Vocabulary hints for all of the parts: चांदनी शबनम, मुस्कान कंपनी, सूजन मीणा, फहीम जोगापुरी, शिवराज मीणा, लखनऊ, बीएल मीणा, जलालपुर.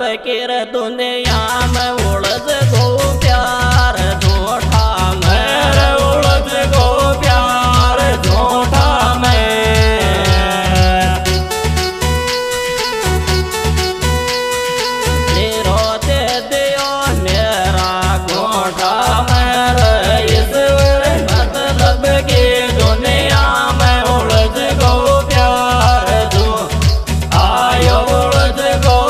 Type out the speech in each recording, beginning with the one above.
बकीर दुनिया में उड़द गो प्यार झूठा में उड़द गो प्यार झूठा में तेरो ते दियो मेरा गोठा में इस मतलब के दुनिया में उड़द गो प्यार जो आयो उड़द गो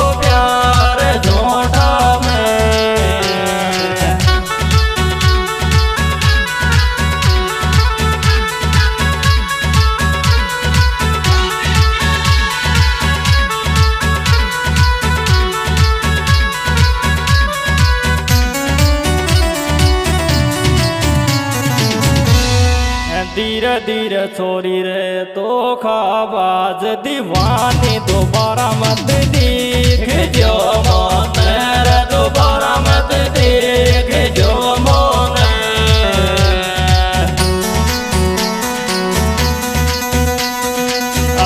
धीरे धीरे छोरी रे तो खाबाज दीवानी दोबारा मत देख जो मौत रे दोबारा मत देख जो मौत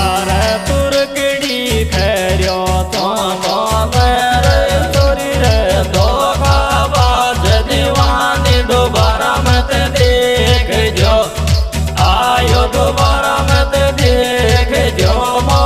अरे तुरकड़ी खैरियो तो मौत रे छोरी रे तो खाबाज दीवानी दोबारा मत देख जो आयो दोबारा मत देख जो मौत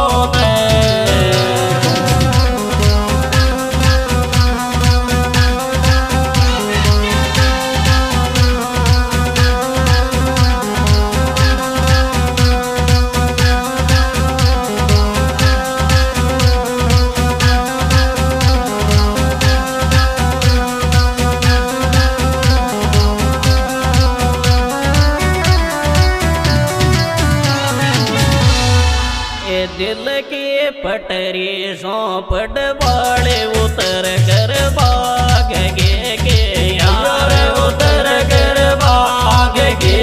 दिल की पटरी सौंपड़ बाड़े उतर कर भाग के यार उतर कर भाग के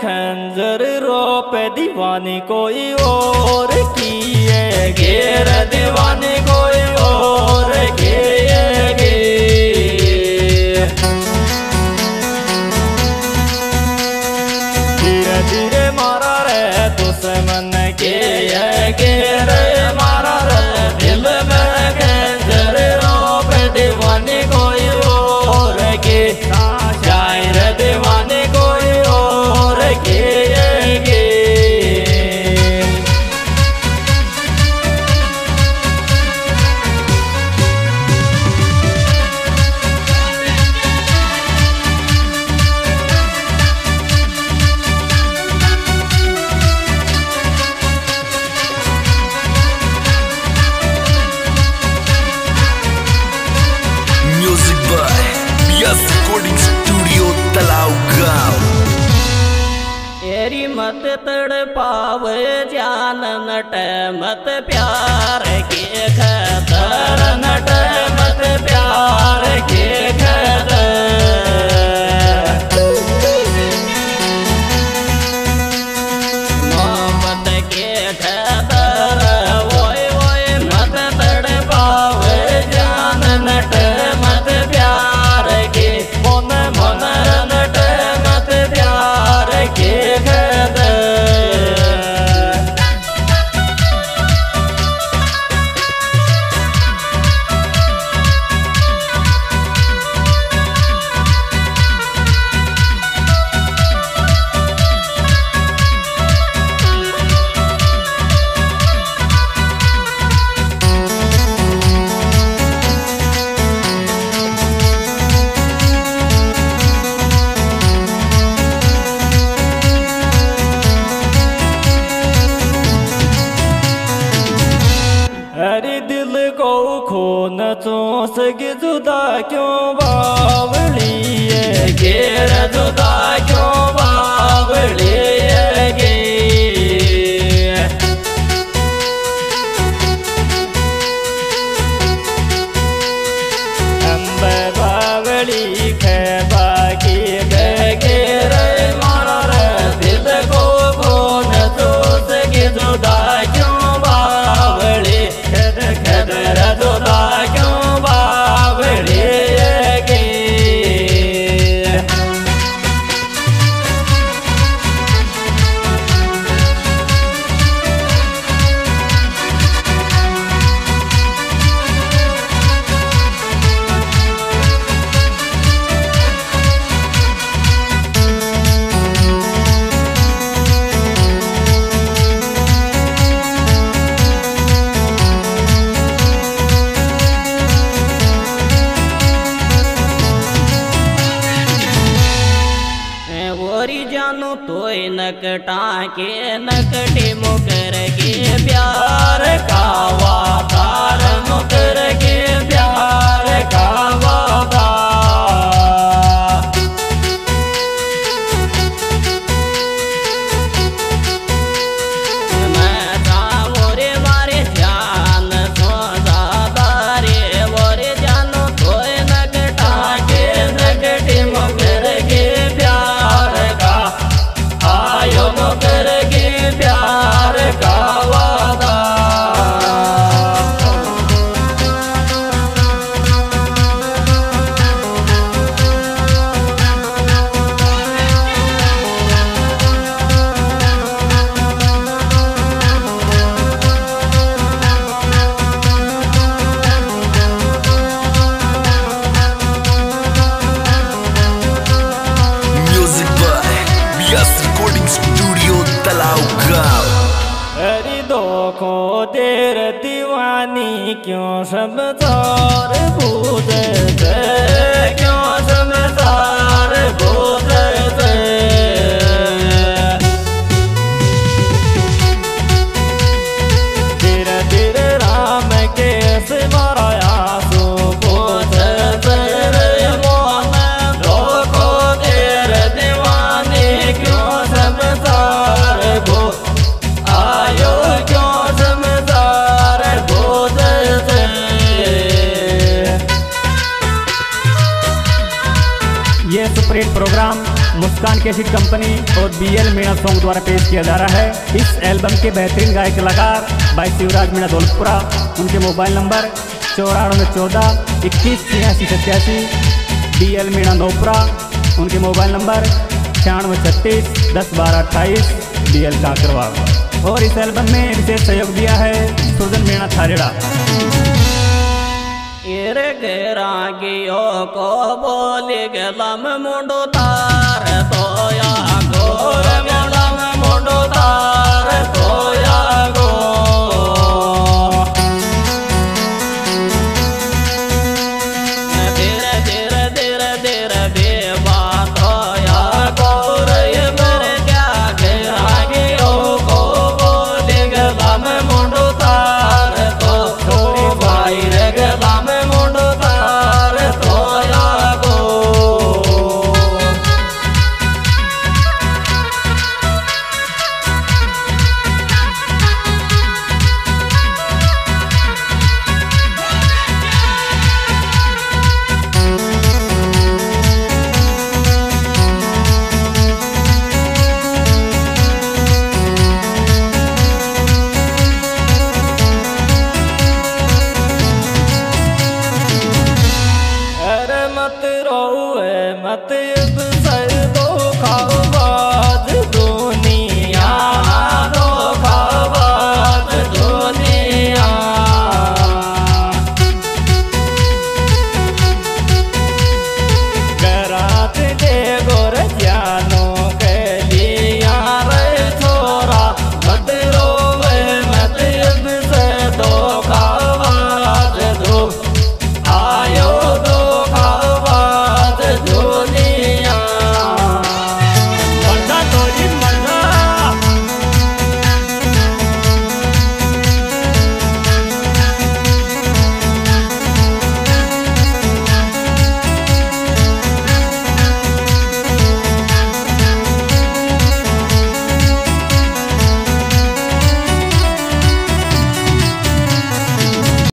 खंजर रोप दीवानी कोई और की है घेर दीवानी कोई और की धीरे धीरे मारा रे दुश्मन के घेर मारा रे दिल में खंजर रोप दीवानी कोई और के शायर दीवानी कोई और के मत तड़ पाव जान नट मत प्यार के खतर नट मत प्यार के खतर मोहम्मद के खतर ओए ओए मत तड़ पाव जान नट मत प्यार के मन मन नट मत प्यार के क्यों बावली घेर जुदा क्यों बावली टाके नकटे मुकर के प्यार का वातार मुकर के प्यार का वाता क्यों समझदार बोले क्यों समझदार बोले धीरे धीरे राम के सिमराया सो बोले तेरे मन धोखो तेरे दीवाने क्यों समझदार बोले प्रोग्राम मुस्कान कंपनी और बीएल मीणा सॉन्ग द्वारा पेश किया जा रहा है। इस एल्बम के बेहतरीन गायक कलाकार भाई शिवराज मीणा दौलतपुरा। उनके mobile number 9414-218687। बीएल मीणा Naupura, उनके मोबाइल नंबर 9636-101228। बीएल काकरवा। और इस एल्बम में विशेष सहयोग दिया है सूजन मीणा थारेड़ा। रागियों को बोल गलम मुंडो तार तो या